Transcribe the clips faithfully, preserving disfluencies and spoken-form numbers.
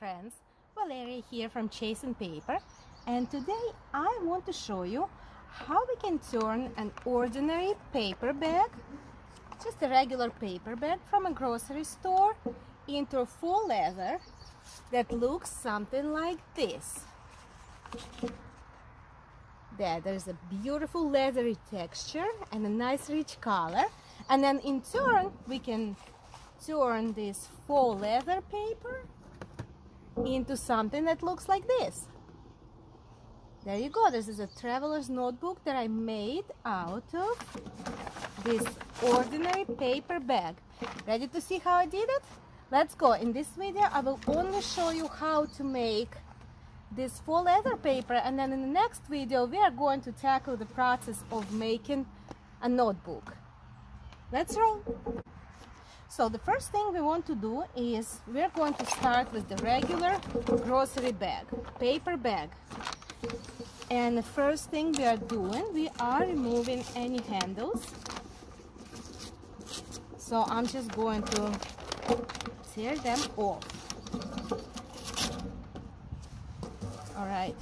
friends, Valeria here from Chasing Paper, and today I want to show you how we can turn an ordinary paper bag, just a regular paper bag from a grocery store, into a full leather that looks something like this. There, there's a beautiful leathery texture and a nice rich color, and then in turn we can turn this faux leather paper into something that looks like this. There you go. This is a traveler's notebook that I made out of this ordinary paper bag. Ready to see how I did it? Let's go. In this video I will only show you how to make this faux leather paper, and then in the next video we are going to tackle the process of making a notebook. Let's roll. So the first thing we want to do is we're going to start with the regular grocery bag, paper bag. And the first thing we are doing, we are removing any handles. So I'm just going to tear them off. All right.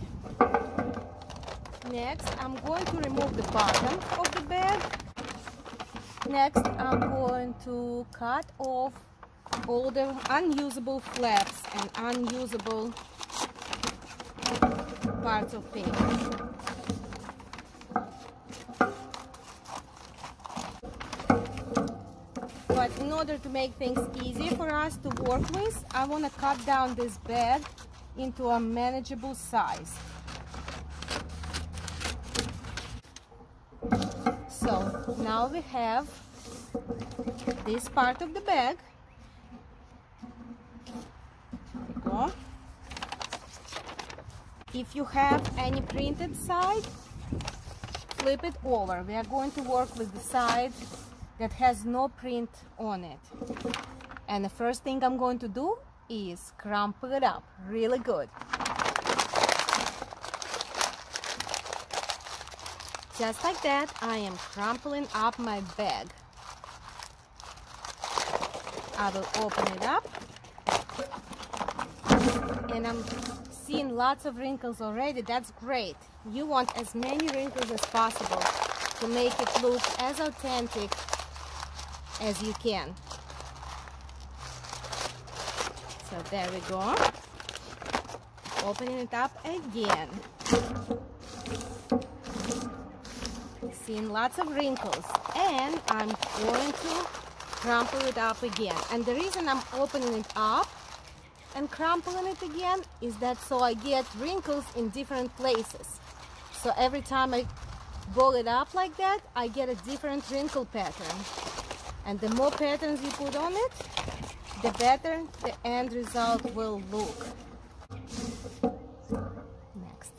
Next, I'm going to remove the bottom of the bag. Next, I'm going to cut off all the unusable flaps and unusable parts of paper. But in order to make things easy for us to work with, I want to cut down this bag into a manageable size. So now we have this part of the bag. There we go. If you have any printed side, flip it over. We are going to work with the side that has no print on it. And the first thing I'm going to do is crumple it up really good. Just like that, I am crumpling up my bag. I will open it up. And I'm seeing lots of wrinkles already. That's great. You want as many wrinkles as possible to make it look as authentic as you can. So there we go. Opening it up again. Seeing lots of wrinkles, and I'm going to crumple it up again. And the reason I'm opening it up and crumpling it again is that so I get wrinkles in different places. So every time I roll it up like that, I get a different wrinkle pattern. And the more patterns you put on it, the better the end result will look.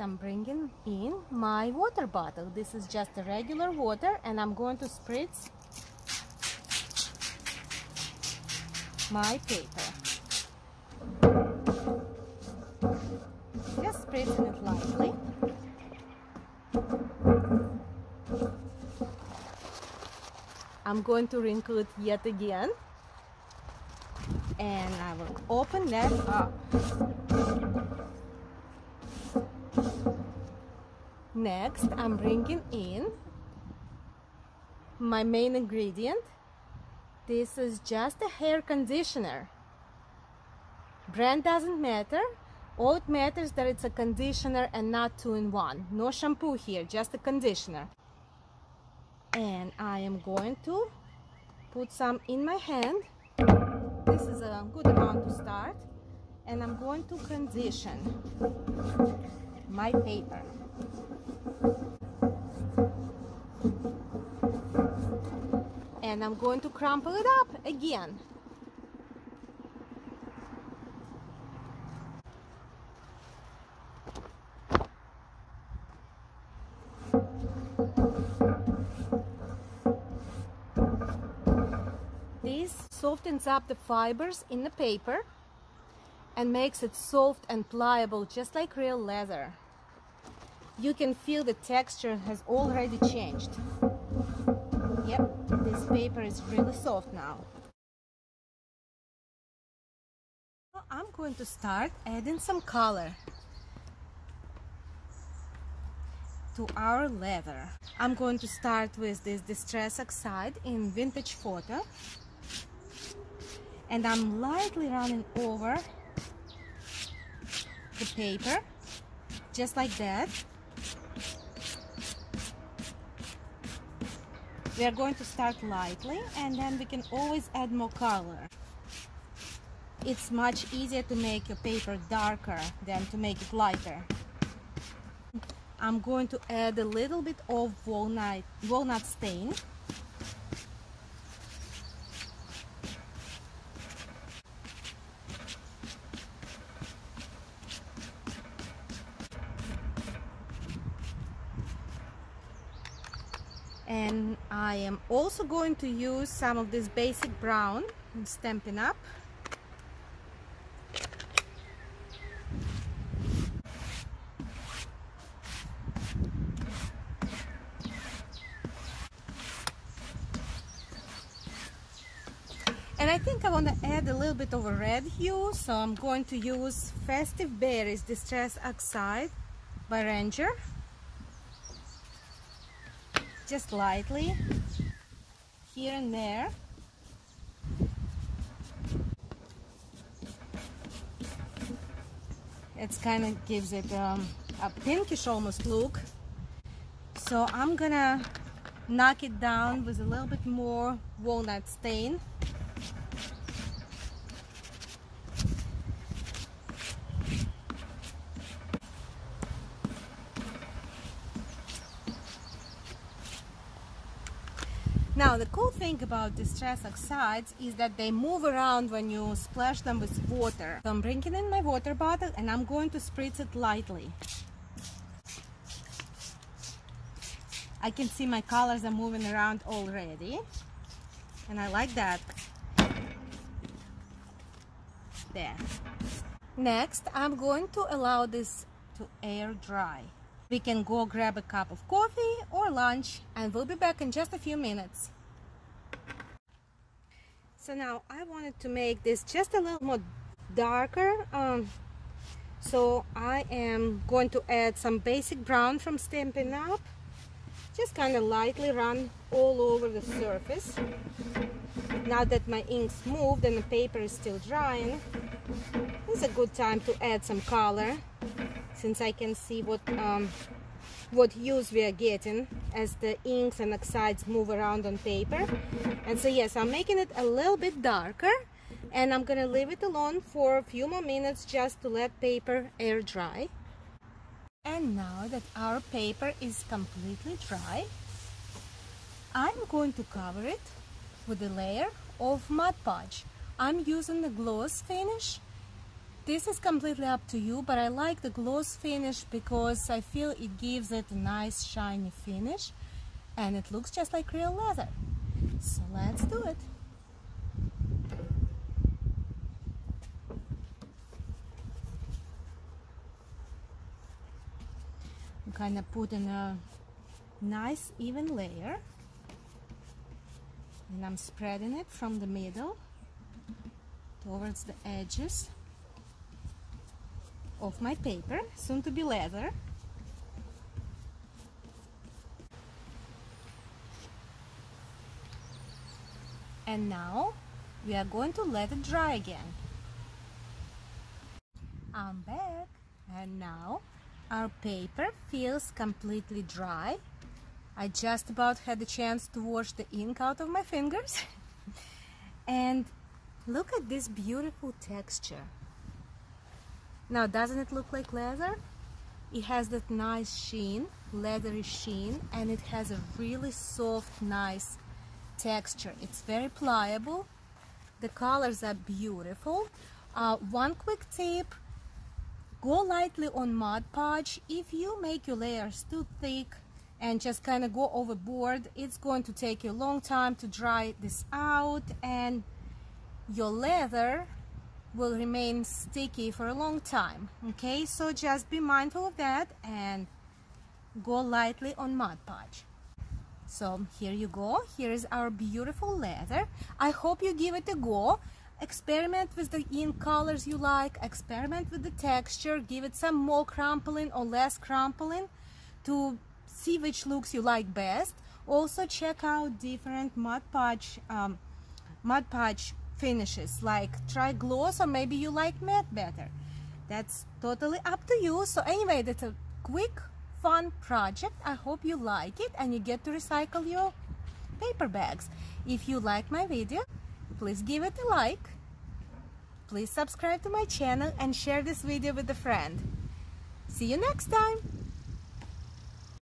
I'm bringing in my water bottle. This is just a regular water, and I'm going to spritz my paper. Just spritzing it lightly. I'm going to wrinkle it yet again, and I will open that up. Next, I'm bringing in my main ingredient. This is just a hair conditioner. Brand doesn't matter. All it matters that it's a conditioner and not two in one. No shampoo here, just a conditioner. And I am going to put some in my hand. This is a good amount to start. And I'm going to condition my paper. And I'm going to crumple it up again. This softens up the fibers in the paper and makes it soft and pliable, just like real leather. You can feel the texture has already changed. Yep, this paper is really soft now. I'm going to start adding some color to our leather. I'm going to start with this Distress Oxide in Vintage Photo, and I'm lightly running over the paper, just like that. We are going to start lightly, and then we can always add more color. It's much easier to make your paper darker than to make it lighter. I'm going to add a little bit of walnut, walnut stain. And I am also going to use some of this basic brown in Stampin' Up. And I think I want to add a little bit of a red hue, so I'm going to use Festive Berries Distress Oxide by Ranger. Just lightly, here and there. It kind of gives it um, a pinkish almost look. So I'm gonna knock it down with a little bit more walnut stain. Now, the cool thing about Distress Oxides is that they move around when you splash them with water. So I'm bringing in my water bottle and I'm going to spritz it lightly. I can see my colors are moving around already, and I like that. There. Next, I'm going to allow this to air dry. We can go grab a cup of coffee or lunch, and we'll be back in just a few minutes. So now I wanted to make this just a little more darker, um, so I am going to add some basic brown from Stampin' Up. Just kind of lightly run all over the surface. Now that my ink's moved and the paper is still drying, it's a good time to add some color, since I can see what um, what hues we are getting as the inks and oxides move around on paper. And so yes, I'm making it a little bit darker, and I'm gonna leave it alone for a few more minutes just to let paper air dry. And now that our paper is completely dry, I'm going to cover it with a layer of Mod Podge. I'm using the gloss finish. This is completely up to you, but I like the gloss finish because I feel it gives it a nice shiny finish, and it looks just like real leather. So let's do it. I'm kind of putting a nice even layer, and I'm spreading it from the middle towards the edges of my paper, soon to be leather. And now we are going to let it dry again. I'm back, and now our paper feels completely dry. I just about had the chance to wash the ink out of my fingers. And look at this beautiful texture. Now, doesn't it look like leather? It has that nice sheen, leathery sheen, and it has a really soft, nice texture. It's very pliable. The colors are beautiful. Uh, one quick tip, go lightly on Mod Podge. If you make your layers too thick and just kind of go overboard, it's going to take you a long time to dry this out, and your leather will remain sticky for a long time. Okay, so just be mindful of that and go lightly on Mod Podge. So here you go, here is our beautiful leather. I hope you give it a go. Experiment with the ink colors you like, experiment with the texture, give it some more crumpling or less crumpling to see which looks you like best. Also check out different Mod Podge, um, Mod Podge finishes, like try gloss, or maybe you like matte better. That's totally up to you. So anyway, that's a quick fun project. I hope you like it and you get to recycle your paper bags. If you like my video, please give it a like, please subscribe to my channel and share this video with a friend. See you next time!